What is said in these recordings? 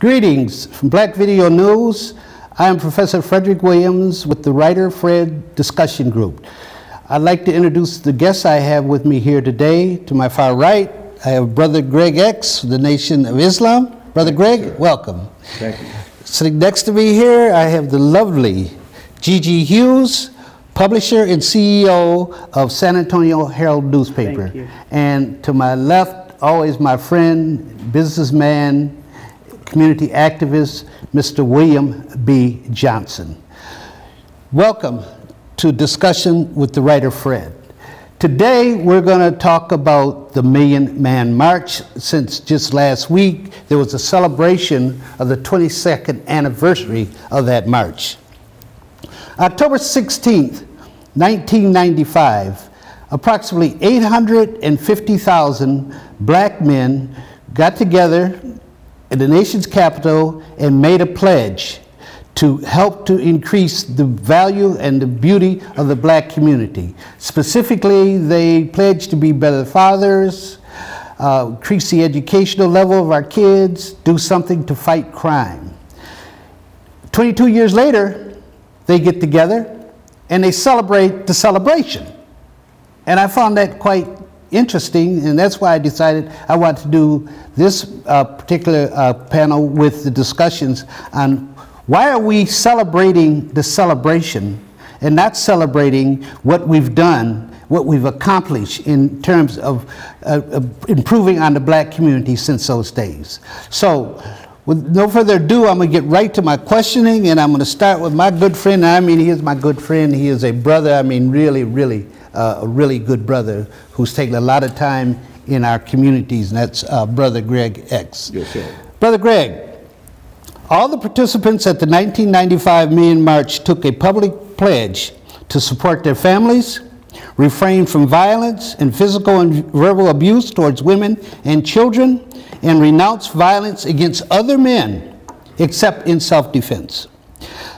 Greetings from Black Video News. I am Professor Frederick Williams with the Writer Fred discussion group. I'd like to introduce the guests I have with me here today. To my far right, I have Brother Greg X, the Nation of Islam. Brother Greg, welcome. Thank you. Sitting next to me here, I have the lovely Gigi Hughes, publisher and CEO of San Antonio Herald newspaper. Thank you. And to my left, always my friend, businessman, community activist, Mr. William B. Johnson. Welcome to Discussion with the Writer Fred. Today we're going to talk about the Million Man March, since just last week there was a celebration of the 22nd anniversary of that march. October 16th, 1995, approximately 850,000 black men got together in the nation's capital and made a pledge to help to increase the value and the beauty of the black community. Specifically, they pledged to be better fathers, increase the educational level of our kids, do something to fight crime. 22 years later, they get together and they celebrate the celebration. And I found that quite interesting, and that's why I decided I want to do this particular panel with the discussions on why are we celebrating the celebration and not celebrating what we've done, what we've accomplished in terms of improving on the black community since those days. So with no further ado, I'm going to get right to my questioning, and I'm going to start with my good friend. I mean, he is my good friend. He is a brother. I mean, really good brother who's taken a lot of time in our communities, and that's Brother Greg X. Yes, sir. Brother Greg, all the participants at the 1995 Million March took a public pledge to support their families, refrain from violence and physical and verbal abuse towards women and children, and renounce violence against other men except in self-defense.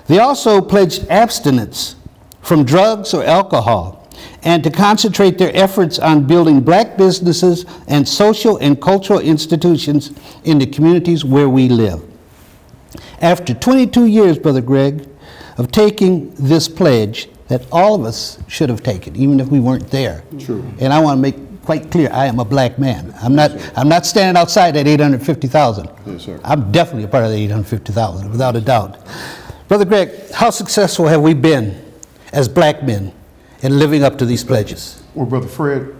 They also pledged abstinence from drugs or alcohol, and to concentrate their efforts on building black businesses and social and cultural institutions in the communities where we live. After 22 years, Brother Greg, of taking this pledge that all of us should have taken, even if we weren't there. True. And I want to make quite clear, I am a black man. I'm not standing outside that 850,000. Yes, sir. I'm definitely a part of the 850,000, without a doubt. Brother Greg, how successful have we been as black men and living up to these pledges? Well, Brother Fred,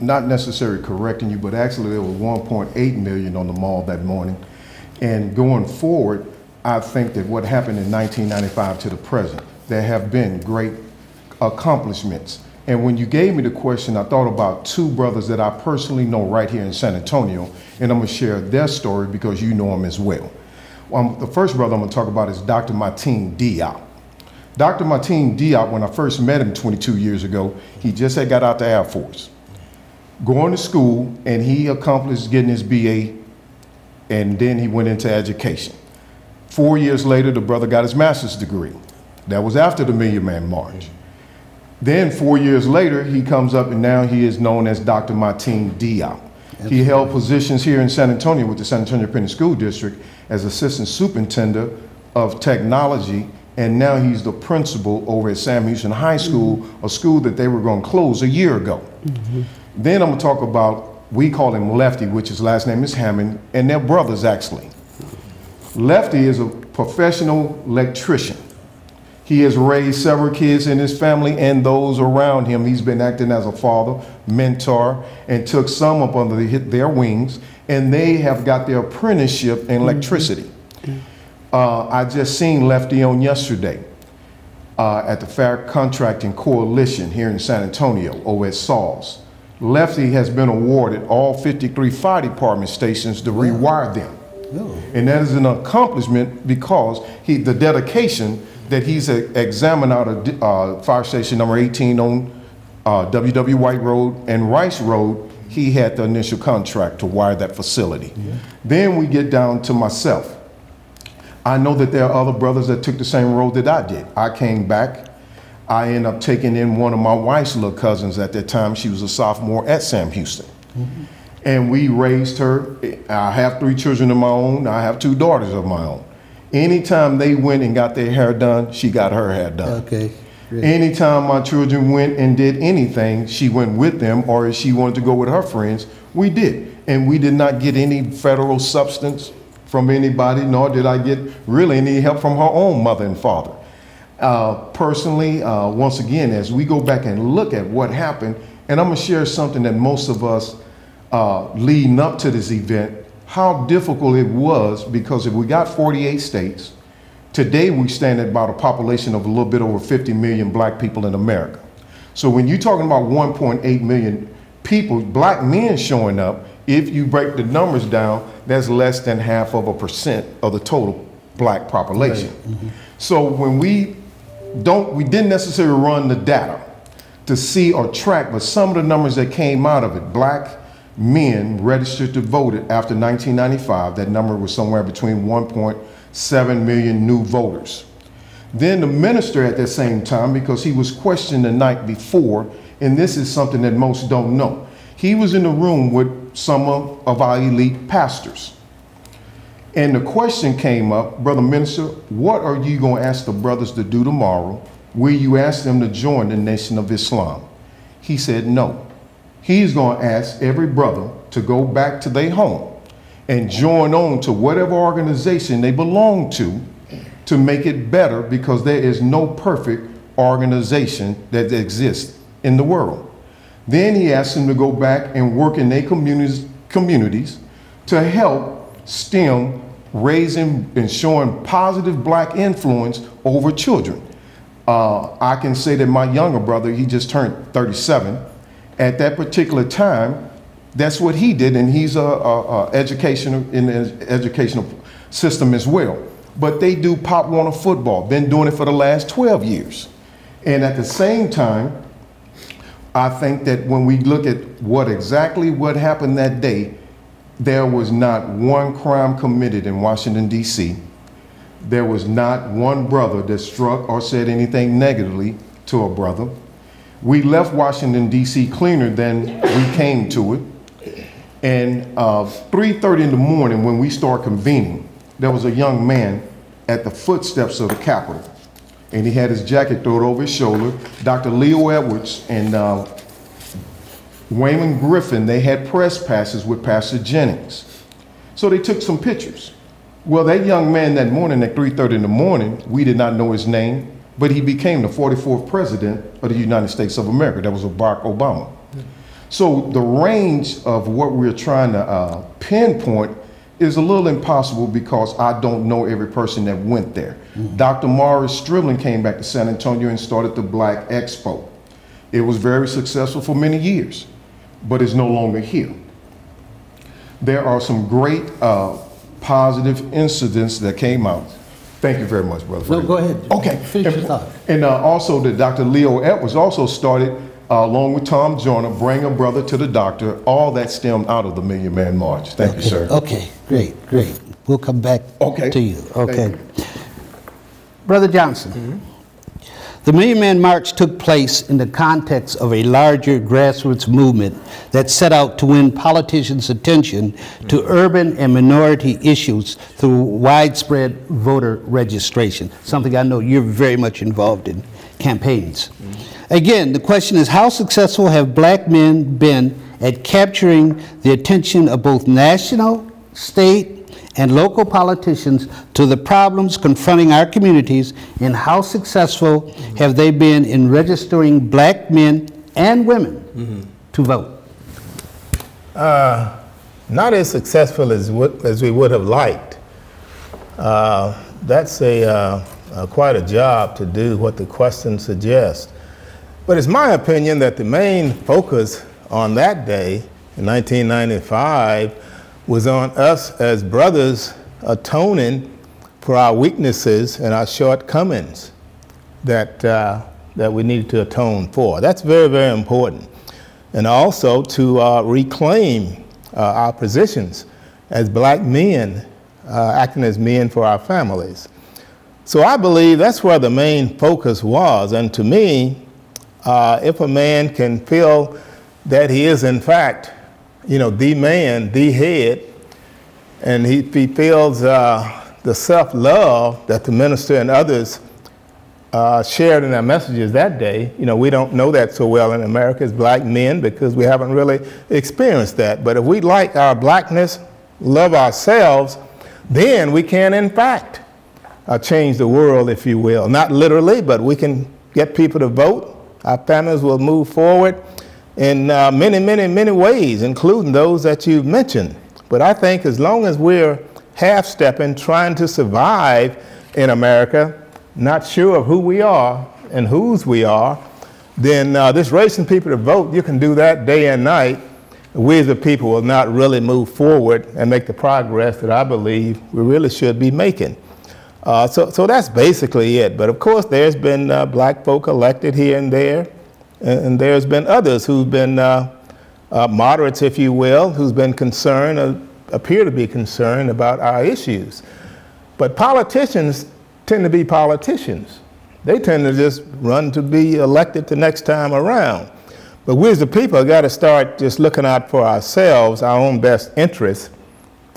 not necessarily correcting you, but actually there was 1.8 million on the mall that morning. And going forward, I think that what happened in 1995 to the present, there have been great accomplishments. And when you gave me the question, I thought about two brothers that I personally know right here in San Antonio, and I'm gonna share their story because you know them as well. The first brother I'm gonna talk about is Dr. Martin Diop. Dr. Martin Diop, when I first met him 22 years ago, he just had got out the Air Force, going to school, and he accomplished getting his BA, and then he went into education. 4 years later, the brother got his master's degree. That was after the Million Man March. Then 4 years later, he comes up, and now he is known as Dr. Martin Diop. He held positions here in San Antonio with the San Antonio Penning School District as Assistant Superintendent of Technology, and now he's the principal over at Sam Houston High School, a school that they were going to close a year ago. Then I'm going to talk about, we call him Lefty, which his last name is Hammond, and they're brothers actually. Lefty is a professional electrician. He has raised several kids in his family and those around him. He's been acting as a father, mentor, and took some up under their wings, and they have got their apprenticeship in electricity. I just seen Lefty on yesterday at the Fire Contracting Coalition here in San Antonio over at Sauls. Lefty has been awarded all 53 fire department stations to rewire them. Oh. And that is an accomplishment because the dedication that he's examined out of fire station number 18 on W.W. White Road and Rice Road, he had the initial contract to wire that facility. Yeah. Then we get down to myself. I know that there are other brothers that took the same road that I did. I came back. I ended up taking in one of my wife's little cousins at that time. She was a sophomore at Sam Houston. And we raised her. I have 3 children of my own. I have 2 daughters of my own. Anytime they went and got their hair done, she got her hair done. Okay. Great. Anytime my children went and did anything, she went with them, or if she wanted to go with her friends, we did. And we did not get any federal substance from anybody, nor did I get really any help from her own mother and father. Personally, once again, as we go back and look at what happened, and I'm going to share something that most of us leading up to this event, how difficult it was, because if we got 48 states, today we stand at about a population of a little bit over 50 million black people in America. So when you're talking about 1.8 million people, black men showing up, if you break the numbers down, that's less than half of a percent of the total black population. Right. Mm-hmm. So when we didn't necessarily run the data to see or track, but some of the numbers that came out of it, black men registered to vote after 1995, that number was somewhere between 1.7 million new voters. Then the minister at that same time, because he was questioned the night before, and this is something that most don't know, he was in the room with some of our elite pastors. And the question came up, Brother Minister, what are you going to ask the brothers to do tomorrow? Will you ask them to join the Nation of Islam? He said no. He's going to ask every brother to go back to their home and join on to whatever organization they belong to make it better, because there is no perfect organization that exists in the world. Then he asked them to go back and work in their communities to help stem raising and showing positive black influence over children. I can say that my younger brother, he just turned 37. At that particular time, that's what he did, and he's in the educational system as well. But they do Pop Warner football, been doing it for the last 12 years. And at the same time, I think that when we look at what happened that day, there was not one crime committed in Washington, D.C. There was not one brother that struck or said anything negatively to a brother. We left Washington, D.C. cleaner than we came to it. And 3:30 in the morning, when we started convening, there was a young man at the footsteps of the Capitol. And he had his jacket thrown over his shoulder. Dr. Leo Edwards and Wayman Griffin, they had press passes with Pastor Jennings. So they took some pictures. Well, that young man that morning at 3:30 in the morning, we did not know his name, but he became the 44th president of the United States of America. That was Barack Obama. So the range of what we're trying to pinpoint is a little impossible, because I don't know every person that went there. Mm-hmm. Dr. Morris Stribling came back to San Antonio and started the Black Expo. It was very successful for many years, but it's no longer here. There are some great positive incidents that came out. Thank you very much, Brother Fred. No, go ahead. Okay. Finish your thought. And also, Dr. Leo Edwards also started, along with Tom Joyner, Bring a Brother to the Doctor. All that stemmed out of the Million Man March. Thank you, sir. Okay, great, great. We'll come back to you. Okay. You. Brother Johnson, the Million Man March took place in the context of a larger grassroots movement that set out to win politicians' attention to urban and minority issues through widespread voter registration, something I know you're very much involved in, campaigns. Again, the question is, how successful have black men been at capturing the attention of both national, state, and local politicians to the problems confronting our communities, and how successful have they been in registering black men and women to vote? Not as successful as we would have liked. That's quite a job to do what the question suggests. But it's my opinion that the main focus on that day in 1995 was on us as brothers atoning for our weaknesses and our shortcomings that, that we needed to atone for. That's very, very important. And also to reclaim our positions as black men, acting as men for our families. So I believe that's where the main focus was. And to me, if a man can feel that he is in fact you know, the man, the head, and he feels the self-love that the minister and others shared in their messages that day. You know, we don't know that so well in America as black men because we haven't really experienced that. But if we like our blackness, love ourselves, then we can, in fact, change the world, if you will. Not literally, but we can get people to vote. Our families will move forward in many, many, many ways, including those that you've mentioned. But I think as long as we're half-stepping, trying to survive in America, not sure of who we are and whose we are, then this racing people to vote, you can do that day and night. We as a people will not really move forward and make the progress that I believe we really should be making. So that's basically it. But of course, there's been black folk elected here and there, and there's been others who've been moderates, if you will, who's been concerned, appear to be concerned about our issues. But politicians tend to be politicians. They tend to just run to be elected the next time around. But we as the people have got to start just looking out for ourselves, our own best interests.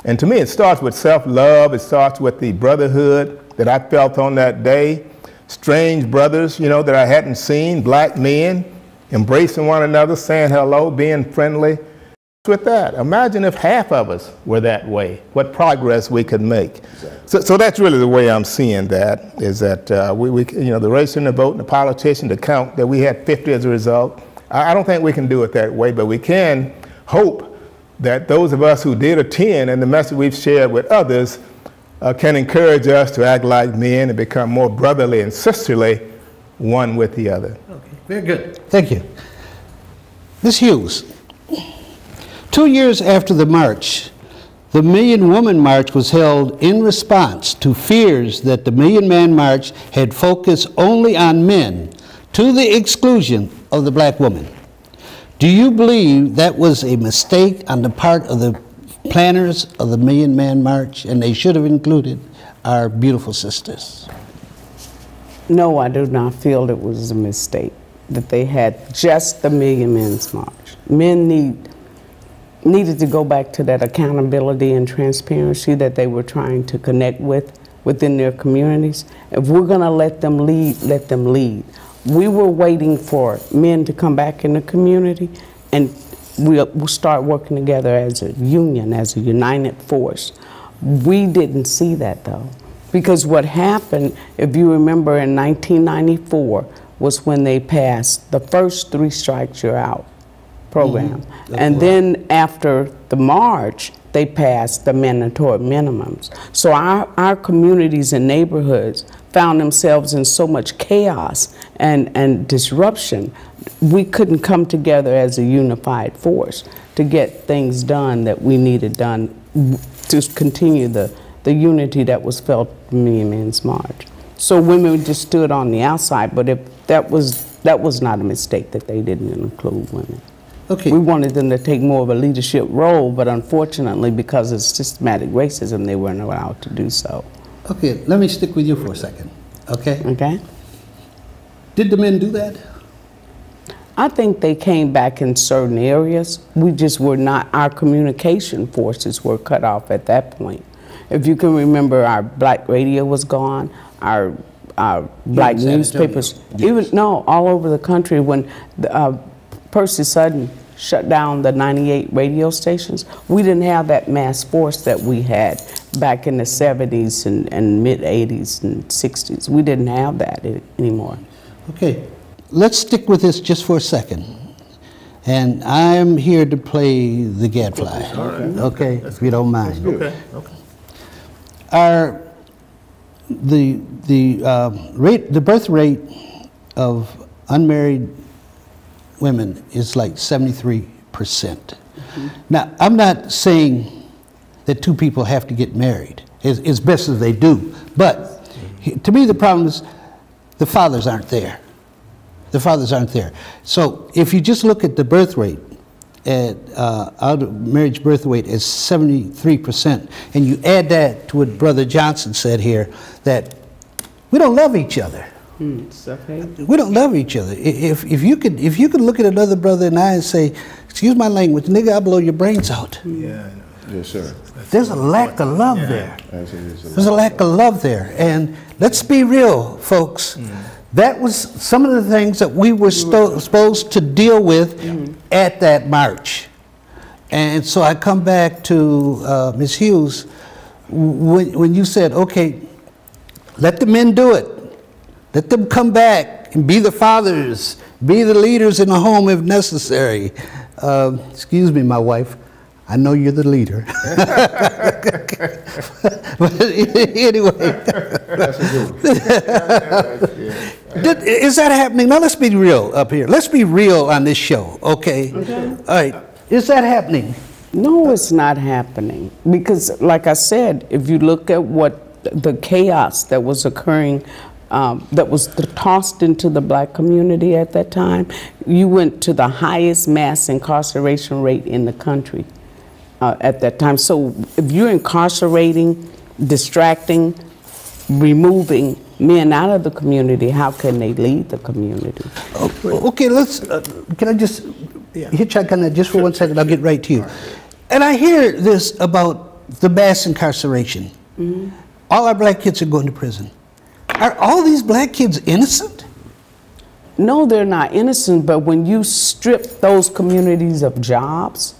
And to me, it starts with self-love. It starts with the brotherhood that I felt on that day. Strange brothers, you know, that I hadn't seen, black men embracing one another, saying hello, being friendly. With that, imagine if half of us were that way, what progress we could make. Exactly. So that's really the way I'm seeing that, is that we you know, the racing to vote and the politician to count that we had 50 as a result. I don't think we can do it that way, but we can hope that those of us who did attend and the message we've shared with others can encourage us to act like men and become more brotherly and sisterly one with the other. Okay, very good. Thank you. Ms. Hughes. 2 years after the march, the Million Woman March was held in response to fears that the Million Man March had focused only on men, to the exclusion of the black woman. Do you believe that was a mistake on the part of the planners of the Million Man March, and they should have included our beautiful sisters? No, I do not feel it was a mistake that they had just the Million Men's March. Men needed to go back to that accountability and transparency that they were trying to connect with within their communities. If we're going to let them lead, let them lead. We were waiting for men to come back in the community, and we'll start working together as a union, as a united force. We didn't see that, though, because what happened, if you remember, in 1994 was when they passed the first Three Strikes You're Out program. Mm-hmm. And right. Then after the march, they passed the mandatory minimums. So our communities and neighborhoods found themselves in so much chaos and disruption. We couldn't come together as a unified force to get things done that we needed done to continue the unity that was felt in the Million Men's March. So women just stood on the outside, but if that was not a mistake that they didn't include women. Okay. We wanted them to take more of a leadership role, but unfortunately, because of systematic racism, they weren't allowed to do so. Okay, let me stick with you for a second, okay? Okay. Did the men do that? I think they came back in certain areas. We just were not, our communication forces were cut off at that point. If you can remember, our black radio was gone, our black newspapers, even, no, all over the country when the, Percy Sutton shut down the 98 radio stations. We didn't have that mass force that we had back in the 70s and mid-80s and 60s. We didn't have that anymore. Okay, let's stick with this just for a second. And I'm here to play the gadfly, okay, if you don't mind. Okay. Okay. Our, the birth rate of unmarried women is like 73%. Mm-hmm. Now, I'm not saying that two people have to get married, as best as they do, but to me the problem is the fathers aren't there. The fathers aren't there. So if you just look at the birth rate, at out of marriage birth rate is 73%, and you add that to what Brother Johnson said here, that we don't love each other. Okay. We don't love each other. If you could look at another brother and I and say, excuse my language, nigga, I blow your brains out. Yeah. Yes, sir. There's a lack of love there. There's a lack of love there. And let's be real, folks. That was some of the things that we were supposed to deal with at that march. And so I come back to Ms. Hughes, when you said, okay, let the men do it. Let them come back and be the fathers, be the leaders in the home if necessary. Excuse me, my wife. I know you're the leader. But anyway. That's a good one. Is that happening? Now let's be real up here. Let's be real on this show, okay? All right. Is that happening? No, it's not happening. Because like I said, if you look at what the chaos that was occurring, that was tossed into the black community at that time, you went to the highest mass incarceration rate in the country. At that time. So if you're incarcerating, distracting, removing men out of the community, how can they lead the community? Okay, let's, can I just hitchhike on that just for 1 second? I'll get right to you. And I hear this about the mass incarceration. All our black kids are going to prison. Are all these black kids innocent? No, they're not innocent, but when you strip those communities of jobs,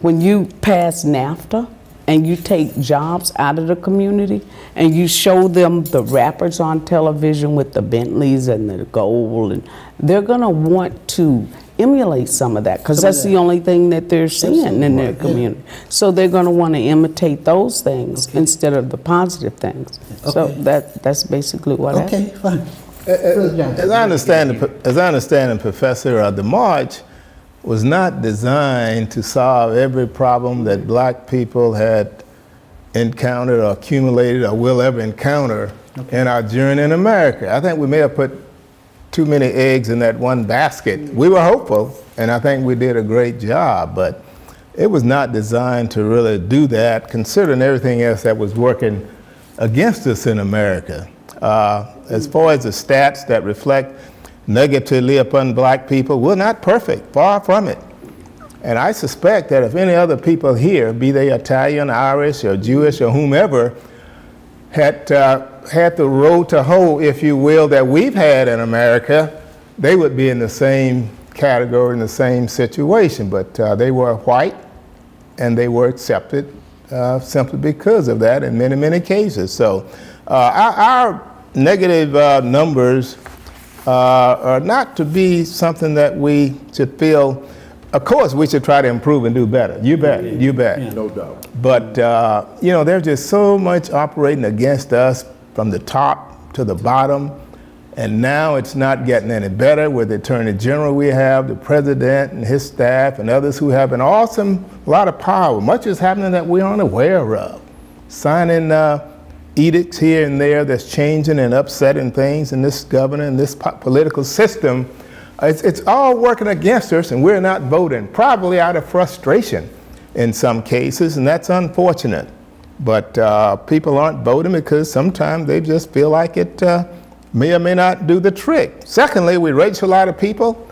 when you pass NAFTA and you take jobs out of the community and you show them the rappers on television with the Bentleys and the gold, and they're going to want to emulate some of that because that's the only thing that they're seeing in their community. So they're going to want to imitate those things instead of the positive things. So that's basically what happened. Okay, fine. As I understand it, Professor, the march was not designed to solve every problem that black people had encountered or accumulated or will ever encounter in our journey in America. I think we may have put too many eggs in that one basket. We were hopeful, and I think we did a great job, but it was not designed to really do that, considering everything else that was working against us in America. As far as the stats that reflect negatively upon black people, we're not perfect, far from it. And I suspect that if any other people here, be they Italian, Irish, or Jewish, or whomever, had had the road to hoe, if you will, that we've had in America, they would be in the same category, in the same situation. But they were white, and they were accepted simply because of that in many, many cases. So our negative numbers are not to be something that we should feel. Of course, we should try to improve and do better. You bet, you bet. Yeah. No doubt. But, you know, there's just so much operating against us from the top to the bottom, and now it's not getting any better with the Attorney General we have, the President and his staff, and others who have an awesome lot of power. Much is happening that we aren't aware of. Signing edicts here and there that's changing and upsetting things in this government and this political system. It's all working against us, and we're not voting, probably out of frustration in some cases, and that's unfortunate. But people aren't voting because sometimes they just feel like it may or may not do the trick. Secondly, we register a lot of people,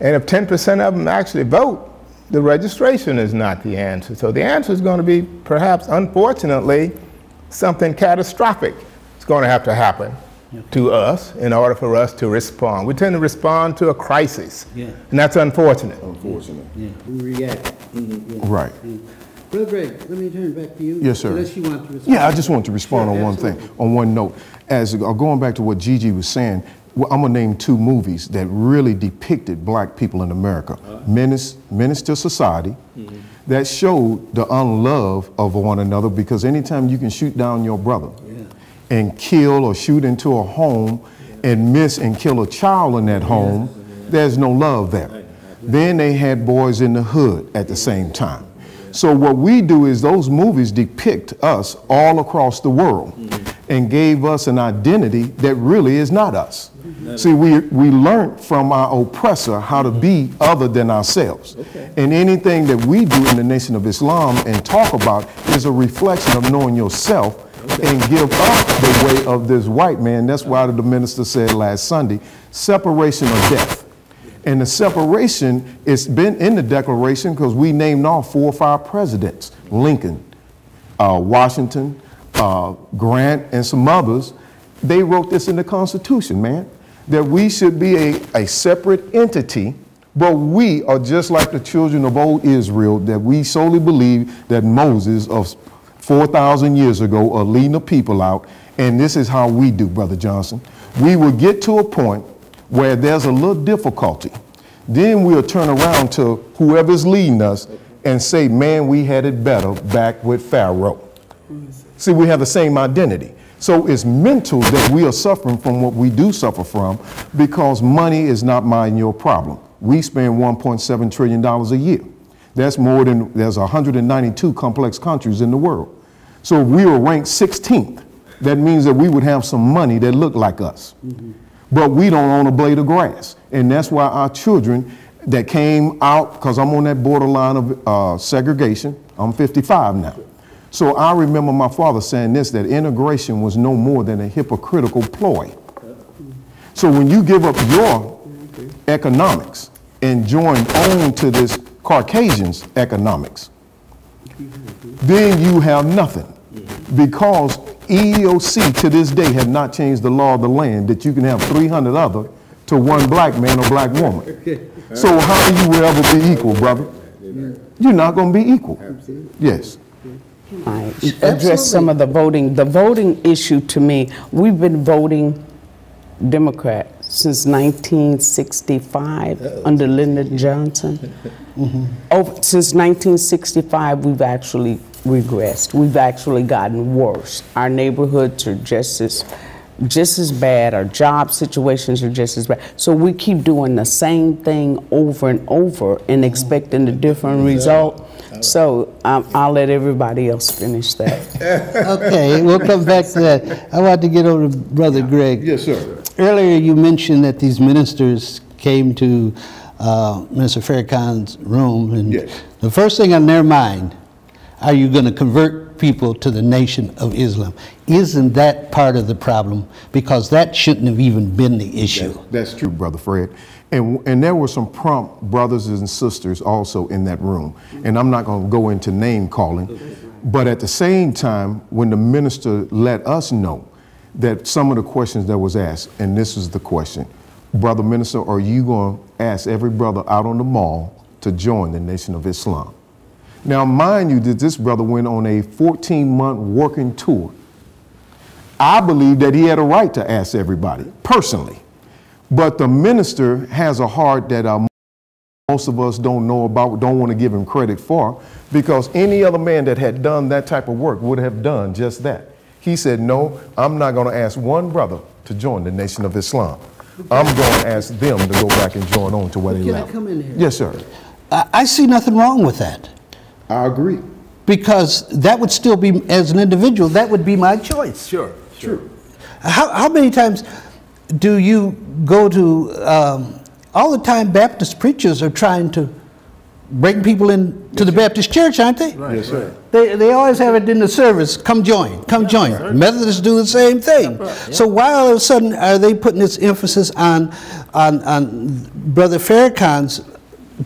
and if 10% of them actually vote, the registration is not the answer. So the answer is going to be, perhaps unfortunately, something catastrophic is going to happen to us in order for us to respond. We tend to respond to a crisis, and that's unfortunate. Unfortunate. Yeah. We react. Right. Brother Greg, let me turn back to you. Yes, sir. Unless you want to respond. Yeah, I just want to respond on one thing, on one note. As going back to what Gigi was saying, I'm going to name two movies that really depicted black people in America. Menace to Society, that showed the unlove of one another, because anytime you can shoot down your brother and kill or shoot into a home and miss and kill a child in that home, there's no love there. Then they had Boyz in the Hood at the same time. So what we do is those movies depict us all across the world and gave us an identity that really is not us. See, we learned from our oppressor how to be other than ourselves. And anything that we do in the Nation of Islam and talk about is a reflection of knowing yourself and give up the way of this white man. That's why the minister said last Sunday, separation or death. And the separation, it's been in the Declaration because we named off 4 or 5 presidents, Lincoln, Washington, Grant, and some others. They wrote this in the Constitution, man, that we should be a separate entity, but we are just like the children of old Israel, that we solely believe that Moses of 4,000 years ago are leading the people out. And this is how we do, Brother Johnson. We will get to a point where there's a little difficulty. Then we'll turn around to whoever's leading us and say, man, we had it better back with Pharaoh. See, we have the same identity. So it's mental that we are suffering from what we do suffer from, because money is not mine and your problem. We spend $1.7 trillion a year. That's more than, there's 192 complex countries in the world. So if we were ranked 16th, that means that we would have some money that looked like us. Mm-hmm. But we don't own a blade of grass. And that's why our children that came out, because I'm on that borderline of segregation, I'm 55 now. So I remember my father saying this, that integration was no more than a hypocritical ploy. So when you give up your economics and join on to this Caucasian's economics, then you have nothing, because EEOC to this day have not changed the law of the land that you can have 300 other to one black man or black woman. So how you will ever be equal, brother? You're not going to be equal. Yes. I address some of the voting. The voting issue to me, we've been voting Democrat since 1965 under Lyndon Johnson. Mm-hmm. Since 1965, we've actually regressed. We've actually gotten worse. Our neighborhoods are just as bad. Our job situations are just as bad. So we keep doing the same thing over and over and expecting a different result. So I'll let everybody else finish that. Okay, we'll come back to that. I want to get over to Brother Greg. Yes, sir. Earlier you mentioned that these ministers came to Minister Farrakhan's room, and yes, the first thing on their mind, are you going to convert people to the Nation of Islam? Isn't that part of the problem? Because that shouldn't have even been the issue. That's true, Brother Fred. And there were some prompt brothers and sisters also in that room. And I'm not going to go into name calling. But at the same time, when the minister let us know that some of the questions that was asked, and this is the question, Brother Minister, are you going to ask every brother out on the mall to join the Nation of Islam? Now, mind you, that this brother went on a 14-month working tour. I believe that he had a right to ask everybody, personally. But the minister has a heart that most of us don't know about, don't want to give him credit for, because any other man that had done that type of work would have done just that. He said, no, I'm not going to ask one brother to join the Nation of Islam. I'm going to ask them to go back and join on to where they left. Can I come in here? Yes, sir. I see nothing wrong with that. I agree. Because that would still be, as an individual, that would be my choice. Sure, sure. How many times do you go to, all the time Baptist preachers are trying to bring people in to the Baptist church, aren't they? Right. Yes, sir. They always have it in the service, come join, come join. Right. Methodists do the same thing. Right. Yeah. So why all of a sudden are they putting this emphasis on Brother Farrakhan's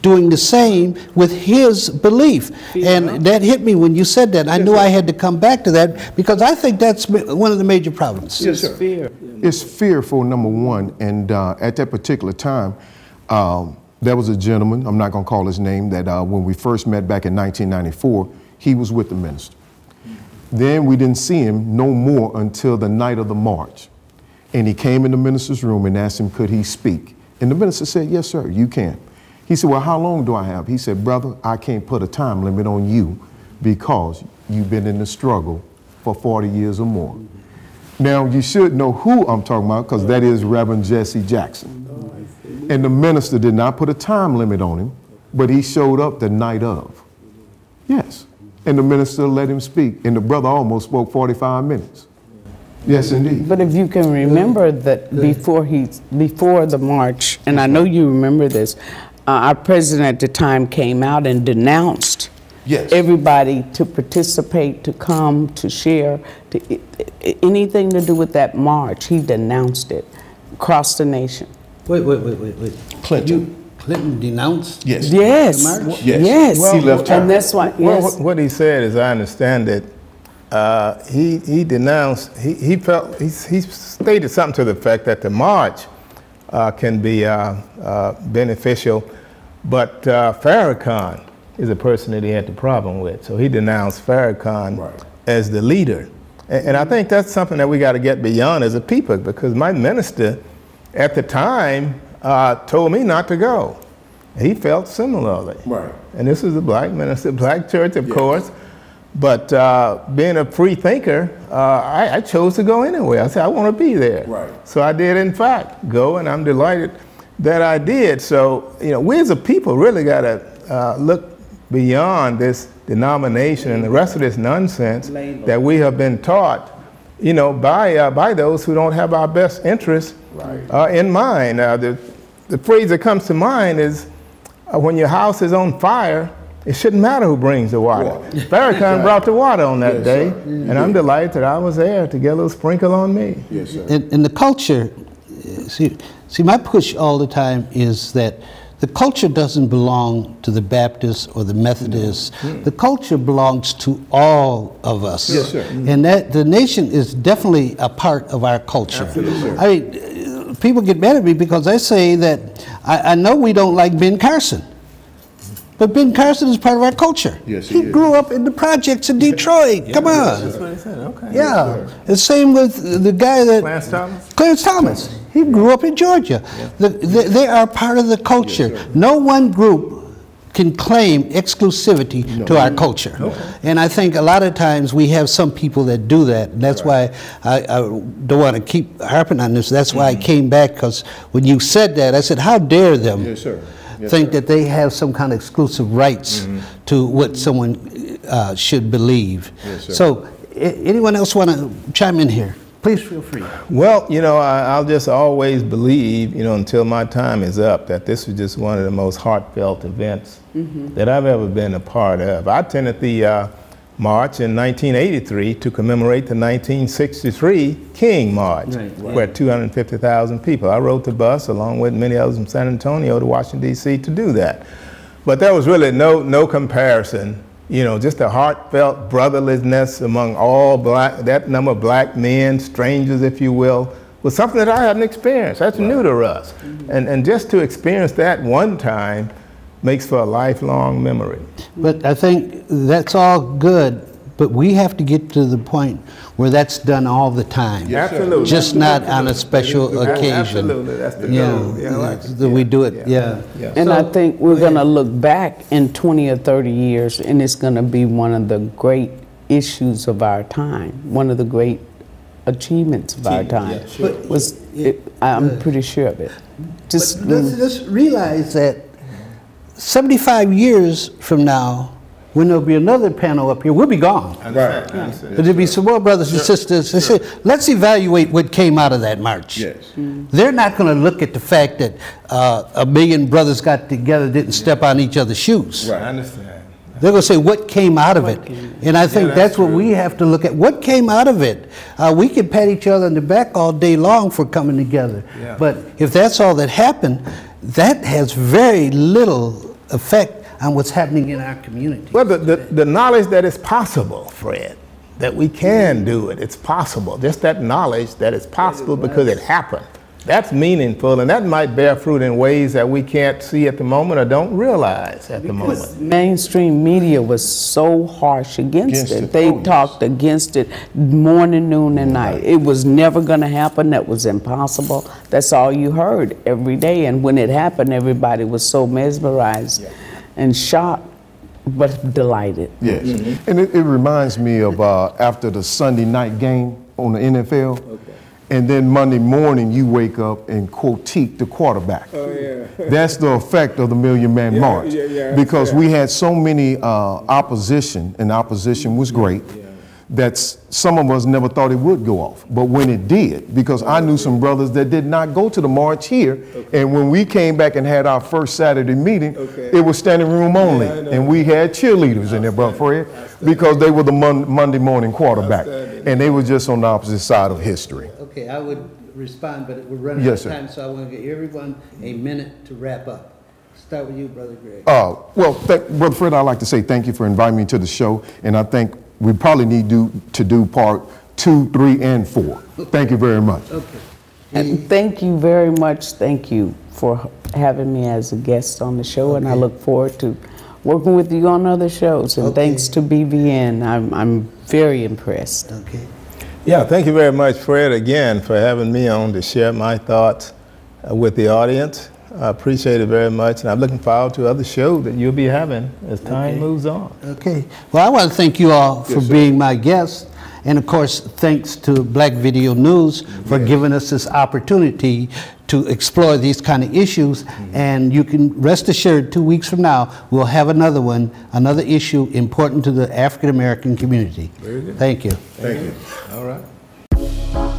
doing the same with his belief? And that hit me when you said that. I knew I had to come back to that, because I think that's one of the major problems. Yes, sir. Fear. It's fearful, number one. And at that particular time, there was a gentleman, I'm not going to call his name, that when we first met back in 1994, he was with the minister. Then we didn't see him no more until the night of the march. And he came in the minister's room and asked him, could he speak? And the minister said, yes, sir, you can. He said, well, how long do I have? He said, brother, I can't put a time limit on you because you've been in the struggle for 40 years or more. Now, you should know who I'm talking about, because that is Reverend Jesse Jackson. And the minister did not put a time limit on him, but he showed up the night of. Yes. And the minister let him speak. And the brother almost spoke 45 minutes. Yes, indeed. But if you can remember that before the march, and I know you remember this, our president at the time came out and denounced everybody to participate, to come, to share, to anything to do with that march. He denounced it across the nation. Wait, wait, wait, wait, wait. Clinton. Clinton denounced the march? Yes. Well, he left her. And that's why, what he said, as I understand it, he denounced, he stated something to the effect that the march can be beneficial, but Farrakhan is a person that he had the problem with. So he denounced Farrakhan as the leader. And I think that's something that we got to get beyond as a people, because my minister at the time told me not to go. He felt similarly. Right. And this is a black minister, black church, of course. But being a free thinker, I chose to go anyway. I said, I want to be there. Right. So I did, in fact, go, and I'm delighted that I did. So, you know, we as a people really got to look beyond this denomination and the rest of this nonsense that we have been taught, you know, by those who don't have our best interests in mind. The phrase that comes to mind is, when your house is on fire, it shouldn't matter who brings the water. Farrakhan brought the water on that day, and I'm delighted that I was there to get a little sprinkle on me. Yes, sir. And the culture, see, my push all the time is that the culture doesn't belong to the Baptists or the Methodists. The culture belongs to all of us. Yes, sir. And that the nation is definitely a part of our culture. Absolutely. I mean, people get mad at me because I say that I know we don't like Ben Carson, but Ben Carson is part of our culture. Yes, he grew up in the projects in Detroit. Come on. That's what he said. Okay. Yeah. Yes, the same with the guy that Clarence Thomas. Clarence Thomas. He grew up in Georgia. Yeah. They are part of the culture. Yes, no one group can claim exclusivity to our culture. And I think a lot of times we have some people that do that. And that's why I don't want to keep harping on this. That's why I came back, because when you said that, I said, how dare them think that they have some kind of exclusive rights to what someone should believe. Yes, sir. So anyone else want to chime in here? Please feel free. Well, you know, I'll just always believe, you know, until my time is up, that this was just one of the most heartfelt events that I've ever been a part of. I attended the march in 1983 to commemorate the 1963 King March, where 250,000 people. I rode the bus along with many others from San Antonio to Washington, D.C. to do that. But there was really no comparison. You know, just the heartfelt brotherliness among all black, that number of black men, strangers, if you will, was something that I hadn't experienced. That's new to us. And just to experience that one time makes for a lifelong memory. But I think that's all good, but we have to get to the point where that's done all the time. Yes, absolutely. Just not on a special occasion. Absolutely, that's the goal. Yeah, we do it, And so, I think we're gonna look back in 20 or 30 years, and it's gonna be one of the great issues of our time, one of the great achievements of our time. Yeah, sure. I'm pretty sure of it. Just let's realize that 75 years from now, when there'll be another panel up here, we'll be gone. But there'll be some more brothers and sisters. They say, let's evaluate what came out of that march. They're not going to look at the fact that 1 million brothers got together, didn't step on each other's shoes. I understand. They're going to say, what came out of it? And I think that's what we have to look at. What came out of it? We can pat each other on the back all day long for coming together. But if that's all that happened, that has very little effect on what's happening in our community. Well, the knowledge that it's possible, Fred, that we can do it, it's possible. Just that knowledge that it's possible because it happened. That's meaningful, and that might bear fruit in ways that we can't see at the moment or don't realize at the moment. Mainstream media was so harsh against it. They talked against it morning, noon, and night. It was never going to happen. That was impossible. That's all you heard every day, and when it happened, everybody was so mesmerized. And shocked, but delighted. Yes, and it reminds me of after the Sunday night game on the NFL, and then Monday morning you wake up and critique the quarterback. That's the effect of the Million Man March, because we had so many opposition, and opposition was great, that some of us never thought it would go off. But when it did, because I knew some brothers that did not go to the march here, and when we came back and had our first Saturday meeting, it was standing room only, and we had cheerleaders in there, Brother Fred, because they were the Monday morning quarterback, and they were just on the opposite side of history. Okay, I would respond, but we're running out of time, so I want to give everyone a minute to wrap up. Start with you, Brother Greg. Well, Brother Fred, I'd like to say thank you for inviting me to the show, and I think we probably need to do parts 2, 3, and 4. Thank you very much. Okay. And thank you very much. Thank you for having me as a guest on the show, and I look forward to working with you on other shows. And thanks to BVN, I'm very impressed. Okay. Yeah, thank you very much, Fred, again, for having me on to share my thoughts with the audience. I appreciate it very much, and I'm looking forward to other shows that you'll be having as time moves on. Okay. Well, I want to thank you all for being my guests, and of course, thanks to Black Video News for giving us this opportunity to explore these kind of issues. And you can rest assured 2 weeks from now, we'll have another one, another issue important to the African-American community. Very good. Thank you. Thank you. All right.